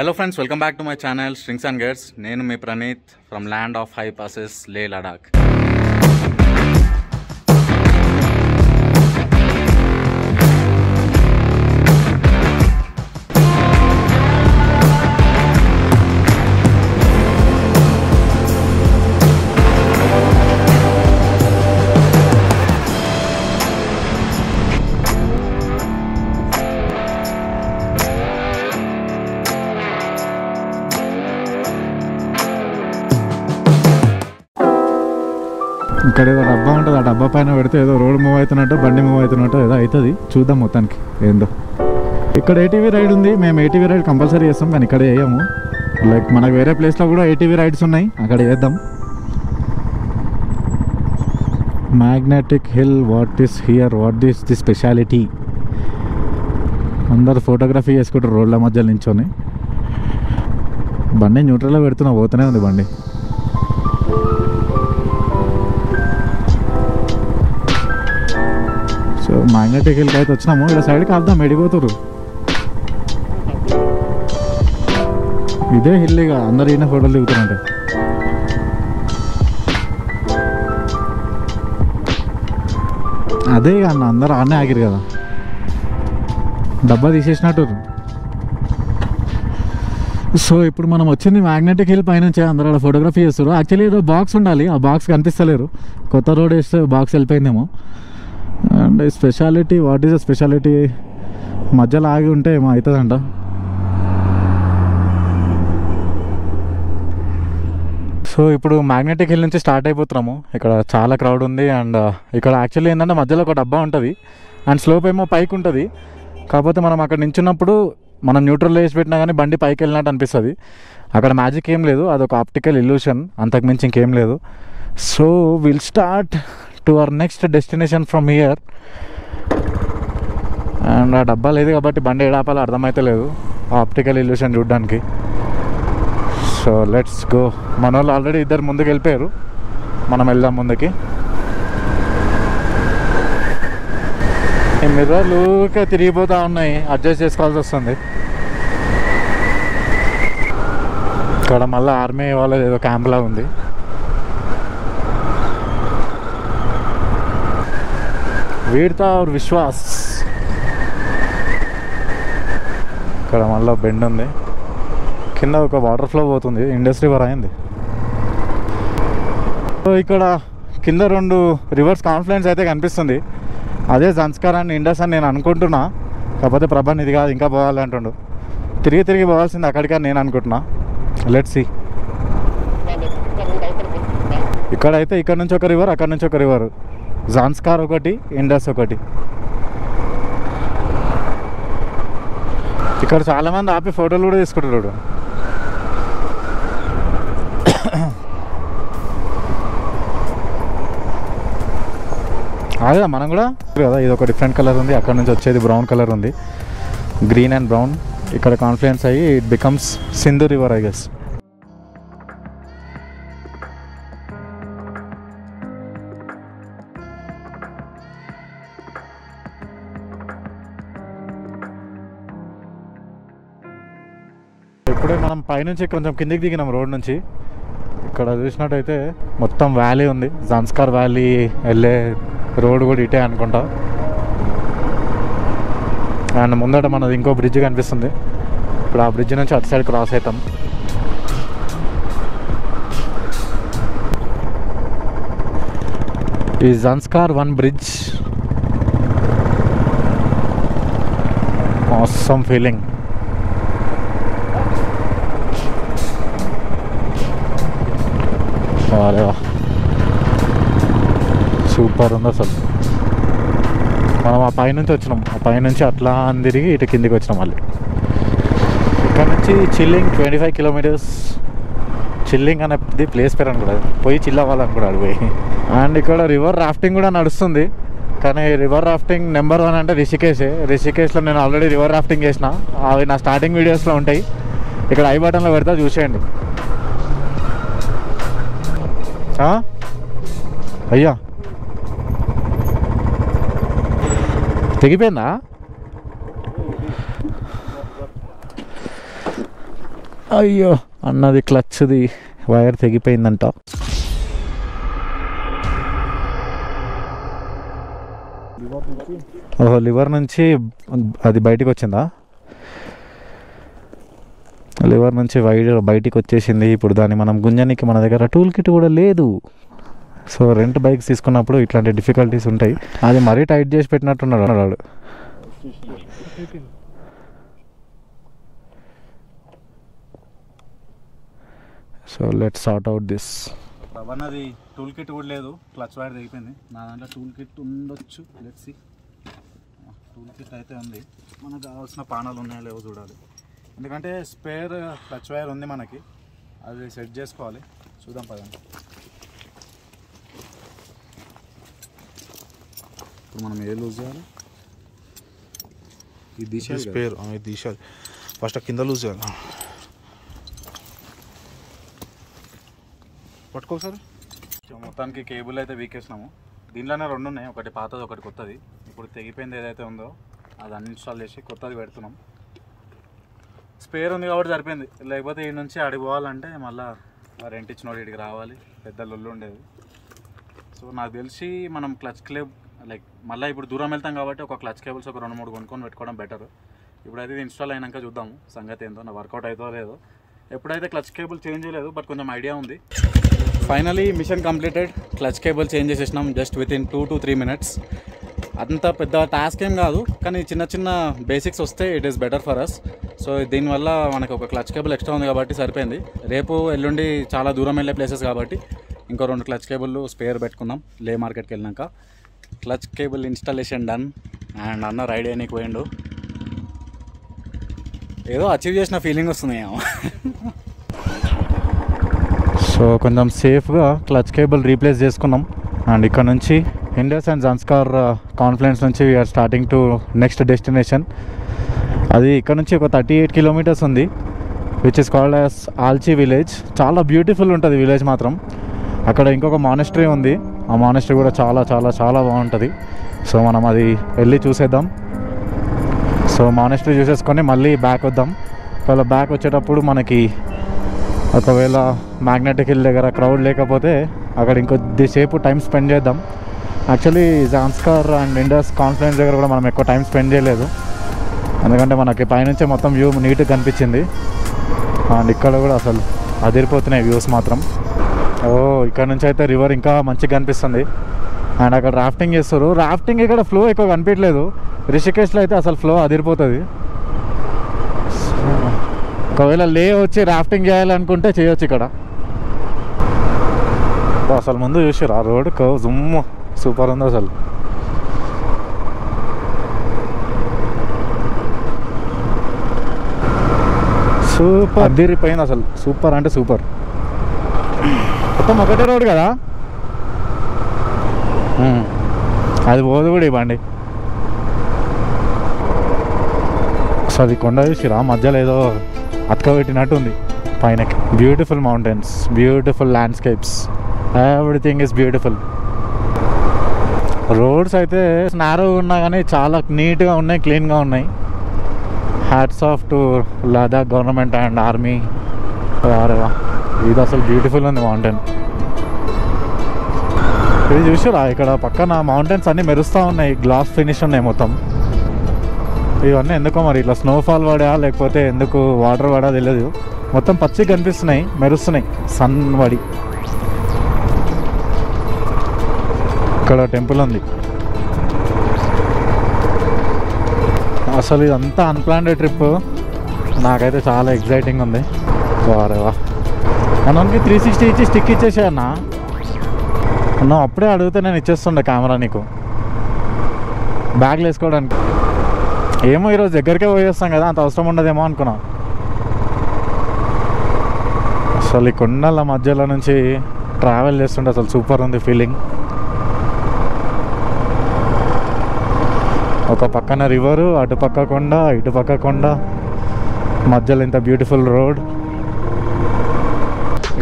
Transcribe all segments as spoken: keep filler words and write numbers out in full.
Hello friends, welcome back to my channel Strings And Gears. Nenu Mi Praneeth from land of high passes, Leh, Ladakh. ఇక్కడ ఏదో డబ్బా ఉంటుంది, ఆ డబ్బా పైన పెడితే ఏదో రోడ్ మూవ్ అవుతున్నట్టు బండి మూవ్ అవుతున్నట్టు ఏదో అవుతుంది. చూద్దాం మొత్తానికి ఏందో. ఇక్కడ ఏటీవీ రైడ్ ఉంది, మేము ఏటీవీ రైడ్ కంపల్సరీ చేస్తాం, కానీ ఇక్కడ వేయము. లైక్ మనకు వేరే ప్లేస్లో కూడా ఏటీవీ రైడ్స్ ఉన్నాయి, అక్కడ వేద్దాం. Magnetic hill, what is here, what is the speciality. అందరు ఫోటోగ్రఫీ చేసుకుంటారు రోడ్ల మధ్య నించొని. బండి న్యూట్రల్లో పెడుతున్నా, పోతూనే ఉంది బండి. సో మ్యాగ్నెటిక్ హిల్కి అయితే వచ్చినాము. ఇలా సైడ్కి ఆపుదాం, ఎడిపోతురు. ఇదే హిల్, ఇక అందరు ఈయన ఫోటోలు దిగుతారంటే. అదే ఇక అన్న, అందరు ఆడనే ఆగిరు కదా, డబ్బా తీసేసినట్టు. సో ఇప్పుడు మనం వచ్చింది మ్యాగ్నెటిక్ హిల్ పైనుంచి. అందరూ అక్కడ ఫోటోగ్రఫీ చేస్తారు. యాక్చువల్లీ ఏదో బాక్స్ ఉండాలి, ఆ బాక్స్ కనిపిస్తలేరు. కొత్త రోడ్ వేస్తే బాక్స్ వెళ్ళిపోయిందేమో. And speciality, what is the speciality, మధ్యలో ఆగి ఉంటే ఏమో అవుతుందంట. సో ఇప్పుడు మ్యాగ్నెటిక్ హిల్ నుంచి స్టార్ట్ అయిపోతున్నాము. ఇక్కడ చాలా క్రౌడ్ ఉంది. అండ్ ఇక్కడ యాక్చువల్లీ ఏంటంటే మధ్యలో ఒక డబ్బా ఉంటుంది, అండ్ స్లోప్ ఏమో పైకి ఉంటుంది. కాకపోతే మనం అక్కడ నించున్నప్పుడు మనం న్యూట్రల్ వేసి పెట్టినా కానీ బండి పైకి వెళ్ళినట్టు అనిపిస్తుంది. అక్కడ మ్యాజిక్ ఏం లేదు, అదొక ఆప్టికల్ ఇల్యూషన్, అంతకుమించి ఇంకేం లేదు. So will start to our next destination from here. And ఆ డబ్బా లేదు కాబట్టి బండి ఏడాపాలో అర్థమైతే లేదు, ఆ ఆప్టికల్ ఇల్యూషన్ చూడడానికి. So let's go. మన వాళ్ళు ఆల్రెడీ ఇద్దరు ముందుకు వెళ్ళిపోయారు, మనం వెళ్దాం ముందుకి. ఈ మిర్రర్లు ఊరికే తిరిగిపోతూ ఉన్నాయి, అడ్జస్ట్ చేసుకోవాల్సి వస్తుంది. ఇక్కడ మళ్ళీ ఆర్మీ వాళ్ళది ఏదో క్యాంప్లా ఉంది. వీడతా ఆర్ విశ్వాస్. ఇక్కడ మళ్ళీ బెండ్ ఉంది, కింద ఒక వాటర్ ఫ్లో పోతుంది, ఇండస్ రివర్ అయింది. సో ఇక్కడ కింద రెండు రివర్స్ కాన్ఫ్లుయెన్స్ అయితే కనిపిస్తుంది, అదే జన్స్కర్ అండ్ ఇండస్ అని నేను అనుకుంటున్నా. కాకపోతే ప్రభాన్ ఇది కాదు, ఇంకా పోవాలి అంటుండు, తిరిగి తిరిగి పోవాల్సింది అక్కడికి నేను అనుకుంటున్నా. Let's see. ఇక్కడైతే ఇక్కడ నుంచి ఒక రివర్, అక్కడ నుంచి ఒక రివర్, జాన్స్కార్ ఒకటి, ఇండస్ ఒకటి. ఇక్కడ చాలామంది ఆపి ఫోటోలు కూడా తీసుకుంటారు. అదే మనం కూడా కదా, ఇది ఒక డిఫరెంట్ కలర్ ఉంది, అక్కడ నుంచి వచ్చేది బ్రౌన్ కలర్ ఉంది, గ్రీన్ అండ్ బ్రౌన్. ఇక్కడ కాన్ఫ్లుయెన్స్ అయ్యి it becomes Sindhu river I guess. ఇప్పుడే మనం పైనుంచి కొంచెం కిందికి దిగినాం రోడ్ నుంచి. ఇక్కడ చూసినట్టయితే మొత్తం వ్యాలీ ఉంది, జన్స్కర్ వ్యాలీ వెళ్ళే రోడ్ కూడా ఇటే అనుకుంటా. అండ్ ముందట మనది ఇంకో బ్రిడ్జ్ కనిపిస్తుంది, ఇప్పుడు ఆ బ్రిడ్జ్ నుంచి అటు సైడ్ క్రాస్ అవుతాం. ఈ Zanskar one bridge, awesome feeling. అరే వా, సూపర్ ఉంది అసలు. మనం ఆ పైనుంచి వచ్చినాం, ఆ పైనుంచి అట్లా అని తిరిగి ఇటు కిందికి వచ్చినాం. మళ్ళీ ఇక్కడ నుంచి Chilling twenty five kilometres Chilling అనేది ప్లేస్ పేరు అని కూడా, పోయి చిల్ అవ్వాలని కూడా అడిపోయి. అండ్ ఇక్కడ రివర్ రాఫ్టింగ్ కూడా నడుస్తుంది, కానీ రివర్ రాఫ్టింగ్ నెంబర్ వన్ అంటే రిషికేశే. రిషికేశ్లో నేను ఆల్రెడీ రివర్ రాఫ్టింగ్ చేసిన, అవి నా స్టార్టింగ్ వీడియోస్లో ఉంటాయి, ఇక్కడ ఐ బటన్లో పెడతా చూసేయండి. అయ్యా తెగిపోయిందా? అయ్యో అన్నది క్లచ్ది వైర్ తెగిపోయిందంట. ఓహో లివర్ నుంచి అది బయటకు వచ్చిందా? లివర్ నుంచి వైర్ బయటికి వచ్చేసింది. ఇప్పుడు దాన్ని మనం గుంజానికి మన దగ్గర టూల్ కిట్ కూడా లేదు. సో రెంట్ బైక్స్ తీసుకున్నప్పుడు ఇట్లాంటి డిఫికల్టీస్ ఉంటాయి. అది మరీ టైట్ చేసి పెట్టినట్టున్నాడు వాడు. So let's sort out this. అవన్నది టూల్ కిట్ కూడా లేదు, క్లచ్ వైర్ తెగిపోయింది. నా దాంట్లో టూల్ కిట్ ఉండొచ్చు. Let's see. టూల్ కిట్ అయితే ఉంది. మనకు కావాల్సిన పానాలు ఉన్నాయో లేవో చూడాలి, ఎందుకంటే స్పేర్ క్లచ్ వైర్ ఉంది మనకి, అది సెట్ చేసుకోవాలి. చూద్దాం పదండి. ఇప్పుడు మనం ఏ లూజ్ చేయాలి? ఇది తీసేయాలి స్పేర్, ఇది తీసేయాలి. ఫస్ట్ కింద లూజ్ చేయాలి. పట్టుకో సార్. మొత్తానికి కేబుల్ అయితే వీకేసినాము. దీంట్లోనే రెండు ఉన్నాయి, ఒకటి పాతది ఒకటి కొత్తది. ఇప్పుడు తెగిపోయింది ఏదైతే ఉందో అది అన్ఇన్స్టాల్ చేసి కొత్తది పెడుతున్నాం. స్పేర్ ఉంది కాబట్టి సరిపోయింది, లేకపోతే ఈ నుంచి అడిగిపోవాలంటే మళ్ళీ రెంట్ ఇచ్చిన వాడు ఇడికి రావాలి, పెద్ద లొల్లు ఉండేది. సో నాకు తెలిసి మనం క్లచ్ కేబుల్ లైక్ మళ్ళీ ఇప్పుడు దూరం వెళ్తాం కాబట్టి ఒక క్లచ్ కేబుల్స్ ఒక రెండు మూడు కొనుక్కొని పెట్టుకోవడం బెటర్. ఇప్పుడైతే ఇది ఇన్స్టాల్ అయినాక చూద్దాము సంగతి ఏందో, నా వర్కౌట్ అవుతుందో లేదో. ఎప్పుడైతే క్లచ్ కేబుల్ చేంజ్ చేయలేదు, బట్ కొంచెం ఐడియా ఉంది. Finally mission completed. Clutch cable change చేసేసినాం just with in two to three minutes. అంత పెద్ద టాస్క్ ఏం కాదు, కానీ చిన్న చిన్న బేసిక్స్ వస్తే it is better for us. So దీనివల్ల మనకు ఒక క్లచ్ కేబుల్ ఎక్స్ట్రా ఉంది కాబట్టి సరిపోయింది. రేపు ఎల్లుండి చాలా దూరం వెళ్ళే ప్లేసెస్ కాబట్టి ఇంకో రెండు క్లచ్ కేబుల్లు స్పేర్ పెట్టుకుందాం లే మార్కెట్కి వెళ్ళినాక. Clutch cable installation done. And అన్న రైడ్ అయ్యకు పోయిండు. ఏదో అచీవ్ చేసిన ఫీలింగ్ వస్తుంది. సో కొంచెం సేఫ్గా క్లచ్ కేబుల్ రీప్లేస్ చేసుకున్నాం. అండ్ ఇక్కడ నుంచి ఇండస్ అండ్ జన్స్కార్ కాన్ఫ్లెన్స్ నుంచి we are starting to next destination. అది ఇక్కడ నుంచి ఒక థర్టీ ఎయిట్ కిలోమీటర్స్ ఉంది, which is called as Alchi village. చాలా బ్యూటిఫుల్ ఉంటుంది విలేజ్ మాత్రం. అక్కడ ఇంకొక మానెస్టరీ ఉంది, ఆ మానెస్టరీ కూడా చాలా చాలా చాలా బాగుంటుంది. సో మనం అది వెళ్ళి చూసేద్దాం. సో మానెస్టరీ చూసేసుకొని మళ్ళీ బ్యాక్ వద్దాం. ఒకవేళ బ్యాక్ వచ్చేటప్పుడు మనకి ఒకవేళ మ్యాగ్నెటిక్ హిల్ దగ్గర క్రౌడ్ లేకపోతే అక్కడ ఇంకొద్దిసేపు టైం స్పెండ్ చేద్దాం. Actually Zanskar and Indus conference దగ్గర కూడా మనం ఎక్కువ టైం స్పెండ్ చేయలేదు, ఎందుకంటే మనకి పైనుంచే మొత్తం వ్యూ నీట్గా కనిపించింది. అండ్ ఇక్కడ కూడా అసలు అదిరిపోతున్నాయి వ్యూస్ మాత్రం. ఓ ఇక్కడ నుంచి అయితే రివర్ ఇంకా మంచిగా కనిపిస్తుంది. అండ్ అక్కడ రాఫ్టింగ్ చేస్తారు. రాఫ్టింగ్ ఇక్కడ ఫ్లో ఎక్కువ కనిపించలేదు, రిషికేష్లో అయితే అసలు ఫ్లో అదిరిపోతుంది. ఒకవేళ లే వచ్చి రాఫ్టింగ్ చేయాలనుకుంటే చేయొచ్చు ఇక్కడ. అసలు ముందు చూసారు ఆ రోడ్ జుమ్ము సూపర్ ఉంది అసలు. సూపర్ అదిరిపోయింది అసలు, సూపర్ అంటే సూపర్. మొత్తం ఒకటే రోడ్ కదా, అది పోదు కూడా ఇవ్వండి. అసలు ఈ కొండ చూసిరా మధ్యలో ఏదో అతకబెట్టినట్టుంది పైన. Beautiful mountains, beautiful landscapes, everything is beautiful. Roads అయితే నారోగా ఉన్నా కానీ చాలా నీట్గా ఉన్నాయి, క్లీన్గా ఉన్నాయి. Hats off to Ladakh government and army. ఇది అసలు బ్యూటిఫుల్ ఉంది మౌంటైన్. ఇది చూసారా ఇక్కడ పక్కన మౌంటైన్స్ అన్నీ మెరుస్తూ ఉన్నాయి, గ్లాస్ ఫినిష్ ఉన్నాయి మొత్తం. ఇవన్నీ ఎందుకో మరి ఇట్లా స్నోఫాల్ పడా లేకపోతే ఎందుకు వాటర్ పడా తెలియదు, మొత్తం పచ్చిగా కనిపిస్తున్నాయి, మెరుస్తున్నాయి సన్ పడి. ఇక్కడ టెంపుల్ ఉంది. అసలు ఇదంతా అన్ప్లాన్డ్ ట్రిప్, నాకైతే చాలా ఎగ్జైటింగ్ ఉంది. వారేవా మనకి త్రీ సిక్స్టీ ఇచ్చి స్టిక్ ఇచ్చేసాయన్నా. నువ్వు అప్పుడే అడిగితే నేను ఇచ్చేస్తుండే కెమెరా నీకు బ్యాగ్లు వేసుకోవడానికి. ఏమో ఈరోజు దగ్గరికే పోయేస్తాం కదా, అంత అవసరం ఉండదేమో అనుకున్నాం. అసలు ఈ కొండల మధ్యలో నుంచి ట్రావెల్ చేస్తుంటే అసలు సూపర్ ఉంది ఫీలింగ్. ఒక పక్కన రివరు, అటు పక్క కొండ, ఇటు పక్క కొండ, మధ్యలో ఇంత బ్యూటిఫుల్ రోడ్.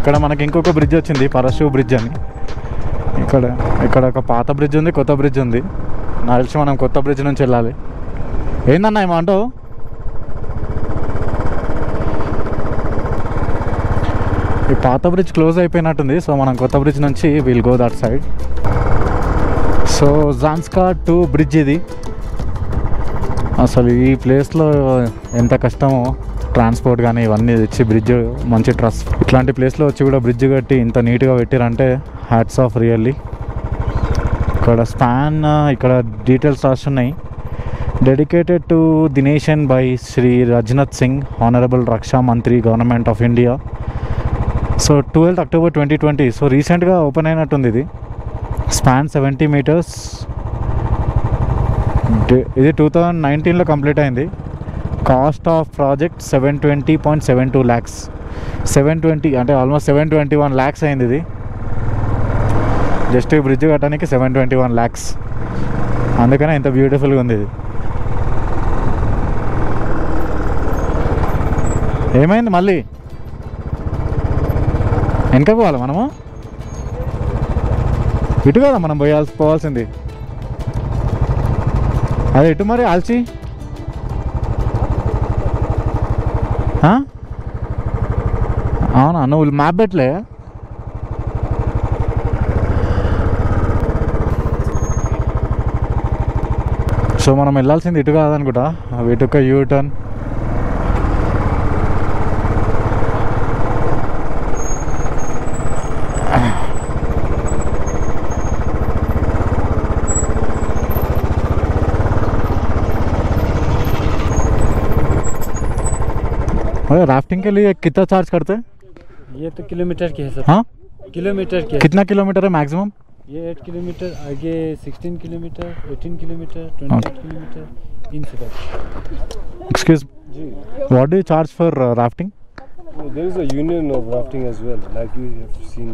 ఇక్కడ మనకి ఇంకొక బ్రిడ్జ్ వచ్చింది, పరశు బ్రిడ్జ్ అని. ఇక్కడ ఇక్కడ ఒక పాత బ్రిడ్జ్ ఉంది, కొత్త బ్రిడ్జ్ ఉంది. నాకు తెలిసి మనం కొత్త బ్రిడ్జ్ నుంచి వెళ్ళాలి. ఏందన్నా ఏమంటావు? ఈ పాత బ్రిడ్జ్ క్లోజ్ అయిపోయినట్టుంది. సో మనం కొత్త బ్రిడ్జ్ నుంచి we'll go that side. So Zanskar two bridge ఇది. అసలు ఈ ప్లేస్లో ఎంత కష్టమో ట్రాన్స్పోర్ట్ కానీ ఇవన్నీ తెచ్చి బ్రిడ్జ్ మంచి ట్రస్ ఇట్లాంటి ప్లేస్లో వచ్చి కూడా బ్రిడ్జ్ కట్టి ఇంత నీట్గా పెట్టారంటే హ్యాట్స్ ఆఫ్ రియల్లీ. ఇక్కడ స్పాన్ ఇక్కడ డీటెయిల్స్ రాస్తున్నాయి. Dedicated to the nation by Shri Rajnath Singh, honourable Raksha Mantri, government of India. So twelfth October twenty twenty. So రీసెంట్గా ఓపెన్ అయినట్టుంది ఇది. Span seventy metres. ఇది టూ థౌజండ్ నైన్టీన్లో కంప్లీట్ అయింది. Cost of project seven twenty point seven two lakhs. Seven twenty అంటే almost seven twenty one lakhs అయింది ఇది. Just ఈ బ్రిడ్జ్ కట్టడానికి సెవెన్ ట్వంటీ వన్ ల్యాక్స్ అందుకనే ఇంత బ్యూటిఫుల్గా ఉంది ఇది. ఏమైంది మళ్ళీ వెనక పోవాలి మనము, ఇటు కదా మనం పోయాల్సి పోవాల్సింది అదే ఇటు. మరి ఆల్చి అవునా, నువ్వు మ్యాప్ పెట్టలే? సో మనం వెళ్ళాల్సింది ఇటు కాదనుకుంటా, ఇటుక యూ టర్న్. अरे राफ्टिंग के लिए कितना चार्ज करते हैं? ये तो किलोमीटर के है सर। हाँ किलोमीटर के। कितना किलोमीटर है मैक्सिमम? ये एट किलोमीटर, आगे sixteen kilometre, eighteen kilometre, twenty eight kilometre इन सब। Excuse ji, what do you charge for rafting? There is a union of rafting as well, like you have seen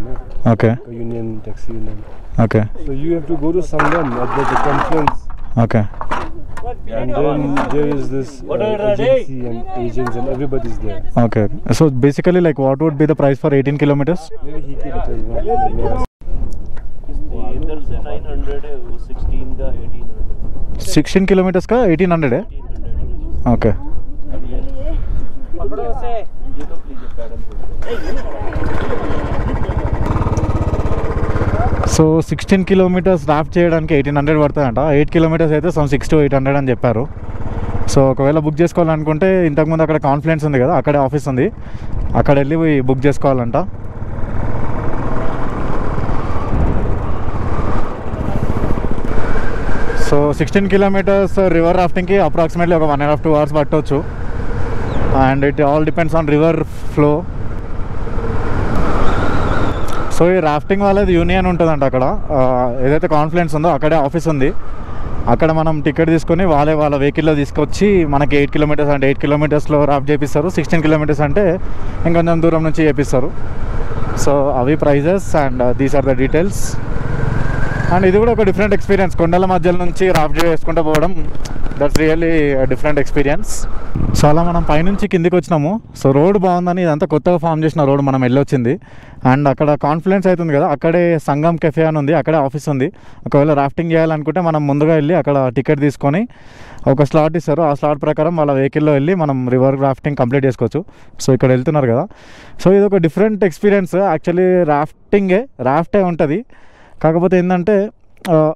okay union taxi union okay. So you have to go to someone at the conference okay. And then there is this uh, agency and agents and everybody's there. Okay. So basically, like, what would be the price for eighteen kilometers? Maybe he can tell you. इधर से nine hundred है, वो sixteen का eighteen hundred. sixteen kilometers का eighteen hundred है. Okay. पकड़ो उसे. ये तो please paddle. So sixteen kilometers raft చేయడానికి eighteen hundred పడుతుందంట. eight kilometers అయితే some six to eight hundred అని చెప్పారు. సో ఒకవేళ బుక్ చేసుకోవాలనుకుంటే ఇంతకుముందు అక్కడ కాన్ఫిడెన్స్ ఉంది కదా, అక్కడే ఆఫీస్ ఉంది, అక్కడ వెళ్ళి బుక్ చేసుకోవాలంట. సో సిక్స్టీన్ కిలోమీటర్స్ రివర్ రాఫ్టింగ్కి అప్రాక్సిమేట్లీ ఒక one and half two hours పట్టవచ్చు. And it all depends on river flow. So ఈ రాఫ్టింగ్ వాళ్ళది యూనియన్ ఉంటుందంట. అక్కడ ఏదైతే కాన్ఫిడెన్స్ ఉందో అక్కడే ఆఫీస్ ఉంది, అక్కడ మనం టికెట్ తీసుకొని వాళ్ళే వాళ్ళ వెహికల్లో తీసుకొచ్చి మనకి ఎయిట్ కిలోమీటర్స్ అంటే ఎయిట్ కిలోమీటర్స్లో రాఫ్ట్ చేపిస్తారు, సిక్స్టీన్ కిలోమీటర్స్ అంటే ఇంకొంచెం దూరం నుంచి చేపిస్తారు. సో అవి prices and these are the details. And ఇది కూడా ఒక డిఫరెంట్ ఎక్స్పీరియన్స్, కొండల మధ్యలో నుంచి రాఫ్ట్ చేసుకుంటూ పోవడం. That's really different experience. So అలా మనం పైనుంచి కిందికి వచ్చినాము. సో రోడ్ బాగుందని, ఇదంతా కొత్తగా ఫామ్ చేసిన రోడ్ మనం వెళ్ళొచ్చింది. అండ్ అక్కడ కాన్ఫిడెన్స్ అవుతుంది కదా, అక్కడే సంగం కెఫే అని ఉంది, అక్కడే ఆఫీస్ ఉంది. ఒకవేళ రాఫ్టింగ్ చేయాలనుకుంటే మనం ముందుగా వెళ్ళి అక్కడ టికెట్ తీసుకొని ఒక స్లాట్ ఇస్తారు, ఆ స్లాట్ ప్రకారం వాళ్ళ వెహికల్లో వెళ్ళి మనం రివర్ రాఫ్టింగ్ కంప్లీట్ చేసుకోవచ్చు. సో ఇక్కడ వెళ్తున్నారు కదా, సో ఇది ఒక డిఫరెంట్ ఎక్స్పీరియన్స్. యాక్చువల్లీ రాఫ్టింగే రాఫ్టే ఉంటుంది, కాకపోతే ఏంటంటే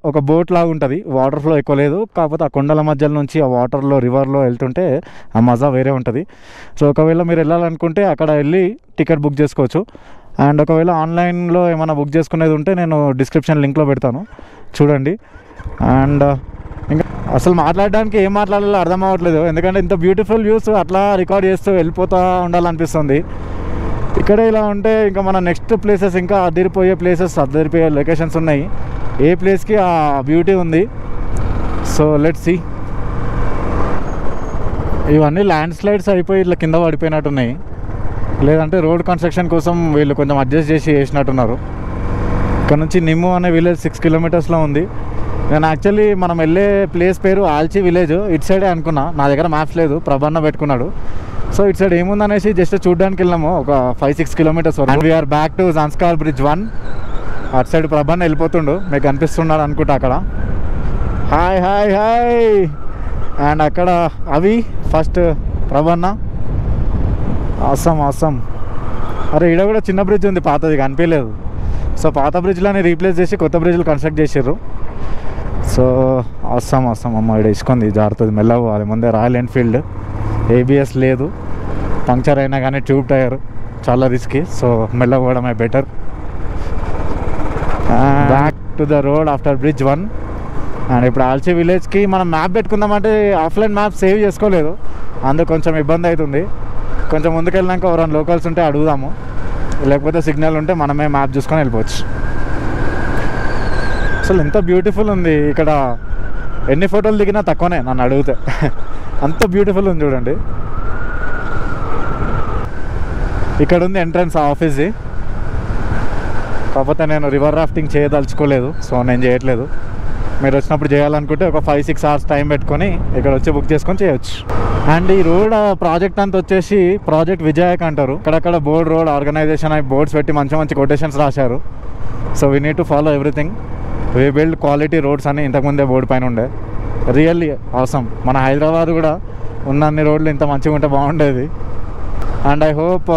ఒక బోట్ లాగా ఉంటుంది, వాటర్ ఫ్లో ఎక్కువ లేదు, కాకపోతే ఆ కొండల మధ్యలో నుంచి ఆ వాటర్లో రివర్లో వెళ్తుంటే ఆ మజా వేరే ఉంటుంది. సో ఒకవేళ మీరు వెళ్ళాలనుకుంటే అక్కడ వెళ్ళి టికెట్ బుక్ చేసుకోవచ్చు. అండ్ ఒకవేళ ఆన్లైన్లో ఏమైనా బుక్ చేసుకునేది ఉంటే నేను డిస్క్రిప్షన్ లింక్లో పెడతాను, చూడండి. అండ్ ఇంకా అసలు మాట్లాడడానికి ఏం మాట్లాడాలో అర్థం అవ్వట్లేదు, ఎందుకంటే ఇంత బ్యూటిఫుల్ వ్యూస్ అట్లా రికార్డ్ చేస్తూ వెళ్ళిపోతూ ఉండాలనిపిస్తుంది. ఇక్కడే ఇలా ఉంటే ఇంకా మన నెక్స్ట్ ప్లేసెస్ ఇంకా అదిరిపోయే ప్లేసెస్ అదిరిపోయే లొకేషన్స్ ఉన్నాయి, ఏ ప్లేస్కి ఆ బ్యూటీ ఉంది. So let's see. ఇవన్నీ ల్యాండ్ స్లైడ్స్ అయిపోయి ఇట్లా కింద పడిపోయినట్టున్నాయి, లేదంటే రోడ్ కన్స్ట్రక్షన్ కోసం వీళ్ళు కొంచెం అడ్జస్ట్ చేసి వేసినట్టున్నారు. ఇక్కడ నుంచి నిమ్ము అనే విలేజ్ సిక్స్ కిలోమీటర్స్లో ఉంది. నేను యాక్చువల్లీ మనం వెళ్ళే ప్లేస్ పేరు ఆల్చి విలేజ్, ఇట్ సైడే అనుకున్నా, నా దగ్గర మ్యాప్స్ లేదు, ప్రభన్న పెట్టుకున్నాడు. సో ఇట్ సైడ్ ఏముందనేసి జస్ట్ చూడడానికి వెళ్ళాము ఒక five six kilometres. And we're back to Zanskar bridge one. అటు సైడ్ ప్రభాన్ వెళ్ళిపోతుండు, మీకు అనిపిస్తున్నాడు అనుకుంటా అక్కడ. Hi hi hi. అండ్ అక్కడ అవి ఫస్ట్ ప్రభన్న. Awesome awesome. అరే ఇక్కడ కూడా చిన్న బ్రిడ్జ్ ఉంది పాతది కనిపించలేదు. సో పాత బ్రిడ్జ్లోనే రీప్లేస్ చేసి కొత్త బ్రిడ్జ్లు కన్స్ట్రక్ట్ చేసారు. సో వస్తాం వస్తాం అమ్మ ఇక్కడ ఇసుకుంది జారుతుంది మెల్లగా పోవాలి. ముందే రాయల్ ఎన్ఫీల్డ్ ఏబిఎస్ లేదు, పంక్చర్ అయినా కానీ ట్యూబ్ టైర్ చాలా రిస్కీ. సో మెల్లగా పోవడమే better. Back to the road after bridge one. And ఇప్పుడు ఆల్చి విలేజ్కి మనం మ్యాప్ పెట్టుకుందామంటే ఆఫ్లైన్ మ్యాప్ సేవ్ చేసుకోలేదు, అందుకు కొంచెం ఇబ్బంది అవుతుంది. కొంచెం ముందుకెళ్ళినాక ఎవరైనా లోకల్స్ ఉంటే అడుగుదాము, లేకపోతే సిగ్నల్ ఉంటే మనమే మ్యాప్ చూసుకొని వెళ్ళిపోవచ్చు. అసలు ఎంత బ్యూటిఫుల్ ఉంది ఇక్కడ, ఎన్ని ఫోటోలు దిగినా తక్కువనే నన్ను అడిగితే, అంత బ్యూటిఫుల్ ఉంది చూడండి. ఇక్కడ ఉంది ఎంట్రన్స్ ఆఫీస్ది, కాకపోతే నేను రివర్ రాఫ్టింగ్ చేయదలుచుకోలేదు, సో నేను చేయట్లేదు. మీరు వచ్చినప్పుడు చేయాలనుకుంటే ఒక ఫైవ్ సిక్స్ అవర్స్ టైం పెట్టుకొని ఇక్కడ వచ్చి బుక్ చేసుకొని చేయొచ్చు. అండ్ ఈ రోడ్ ప్రాజెక్ట్ అంతా వచ్చేసి ప్రాజెక్ట్ విజయక్ అంటారు. అక్కడక్కడ బోర్డ్ రోడ్ ఆర్గనైజేషన్ అవి బోర్డ్స్ పెట్టి మంచి మంచి కొటేషన్స్ రాశారు. So we need to follow everything, we build quality roads అని ఇంతకుముందే బోర్డు పైన ఉండే. రియల్లీ అవసరం, మన హైదరాబాద్ కూడా ఉన్నన్ని రోడ్లు ఇంత మంచిగా ఉంటే బాగుండేది. And I hope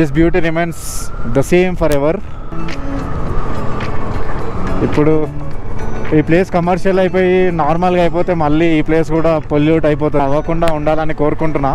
this beauty remains the same forever. ఇప్పుడు ఈ ప్లేస్ కమర్షియల్ అయిపోయి నార్మల్గా అయిపోతే మళ్ళీ ఈ ప్లేస్ కూడా పొల్యూట్ అయిపోతుంది, అవ్వకుండా ఉండాలని కోరుకుంటున్నా.